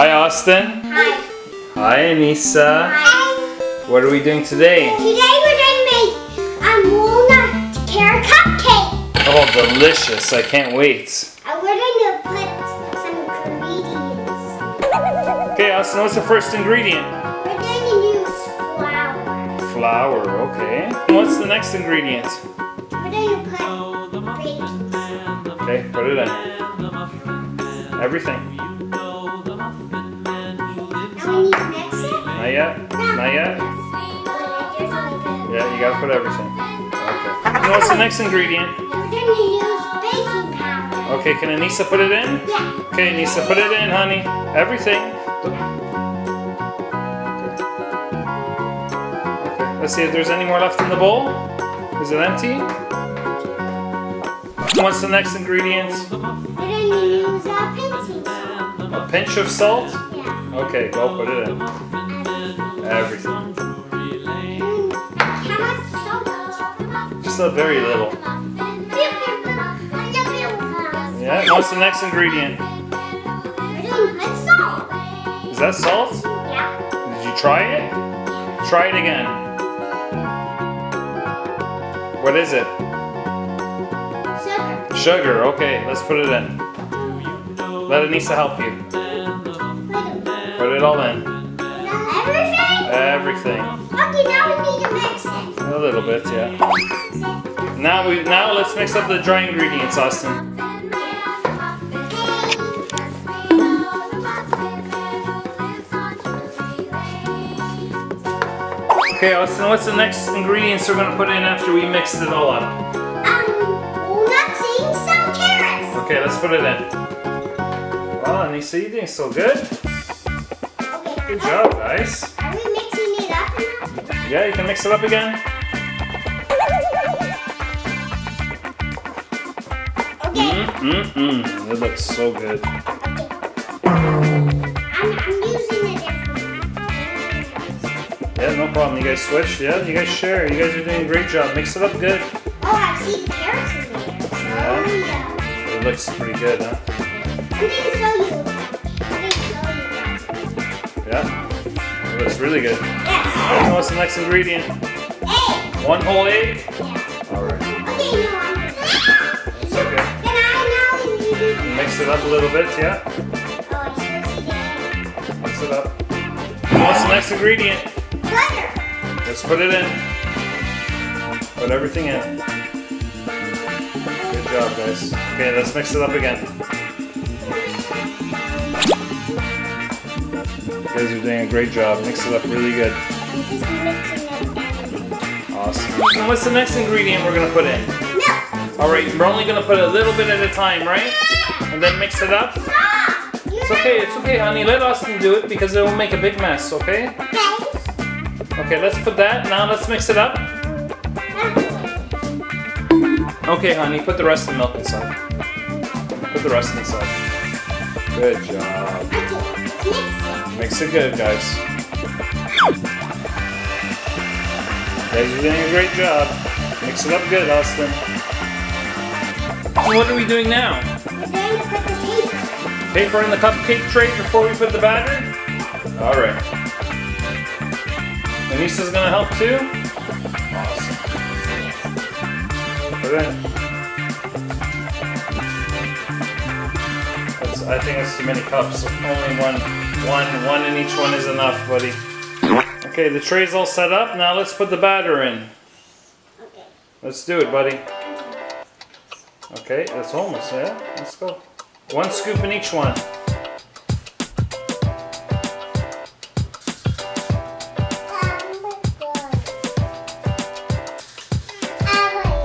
Hi, Austin. Hi. Hi, Anisa. Hi. What are we doing today? Today we're going to make a walnut pear cupcake. Oh, delicious. I can't wait. And we're going to put some ingredients. Okay, Austin, what's the first ingredient? We're going to use flour. Flour, okay. What's the next ingredient? We're going to put paste. Okay, put it in. Everything. Not yet? Not yet? Yeah, you gotta put everything. Okay. So what's the next ingredient? We're gonna use baking powder. Okay, can Anisa put it in? Yeah. Okay, Anisa, put it in, honey. Everything. Okay. Okay. Let's see if there's any more left in the bowl. Is it empty? What's the next ingredient? We're gonna use a pinch of salt. Yeah. Okay, go put it in. Everything. Just a very little. Yeah, what's the next ingredient? Is that salt? Yeah. Did you try it? Try it again. What is it? Sugar. Sugar, okay, let's put it in. Let Anisa help you. Put it all in. Everything. Okay, now we need to mix it. A little bit, yeah. Now let's mix up the dry ingredients, Austin. Okay, Austin, what's the next ingredients we're gonna put in after we mixed it all up? Walnuts and some carrots. Okay, let's put it in. Wow, Anisa, you're doing so good. Good job, guys. Yeah, you can mix it up again. Okay. It looks so good. Okay. I'm using a different one. Yeah, no problem. You guys switch. Yeah, you guys share. You guys are doing a great job. Mix it up good. Oh, I see the carrots in there. Yeah. It looks pretty good, huh? I'm going to show you. Yeah, it looks really good. What's the next ingredient? Egg. One whole egg? Yeah. Alright. Okay, you want it. It's okay. Then I know you do that. Mix it up a little bit, yeah? Oh, it's again. Mix it up. What's the next ingredient? Butter. Let's put it in. Put everything in. Good job, guys. Okay, let's mix it up again. You guys are doing a great job. Mix it up really good. Awesome. And what's the next ingredient we're going to put in? Milk. Alright, we're only going to put a little bit at a time, right? And then mix it up? It's okay, honey. Let Austin do it because it will make a big mess, okay? Okay, let's put that. Now let's mix it up. Okay, honey, put the rest of the milk inside. Put the rest inside. Good job. Okay, mix it good, guys. You guys are doing a great job. Mix it up good, Austin. So what are we doing now? We're going to put the paper. Paper in the cupcake tray before we put the batter? Alright. Anisa's going to help too? Awesome. Put it in. I think that's too many cups. Only one in each one is enough, buddy. Okay, the tray's all set up. Now let's put the batter in. Okay. Let's do it, buddy. Okay, that's almost there. Yeah? Let's go. One scoop in each one.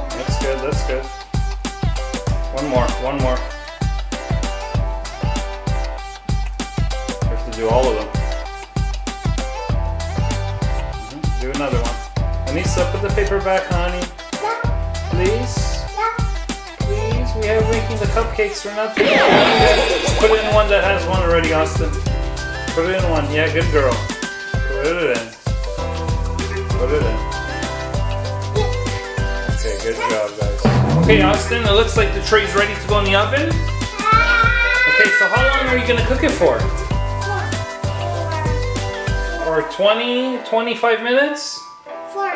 That's good, that's good. One more. We have to do all of them. Do another one. Anisa, put the paper back, honey. Yeah. Please. Yeah. Please, we have making the cupcakes. We're not doing it. Put it in one that has one already, Austin. Put it in one. Yeah, good girl. Put it in. Put it in. Okay, good job, guys. Okay, Austin, it looks like the tray's ready to go in the oven. Okay, so how long are you going to cook it for? for 25 minutes? For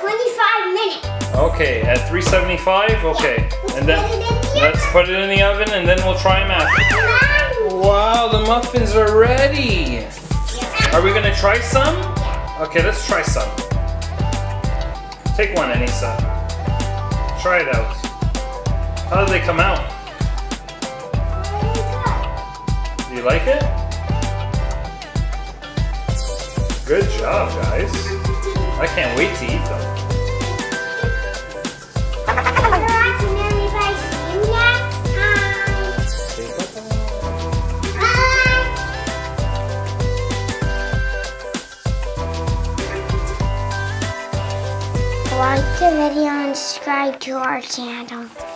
25 minutes. Okay, at 375? Okay. Yeah. And then let's put it in the oven and then we'll try them out. Wow, the muffins are ready. Are we gonna try some? Okay, let's try some. Take one, Anisa. Try it out. How do they come out? Do you like it? Good job, guys. I can't wait to eat them. Like the video and subscribe to our channel.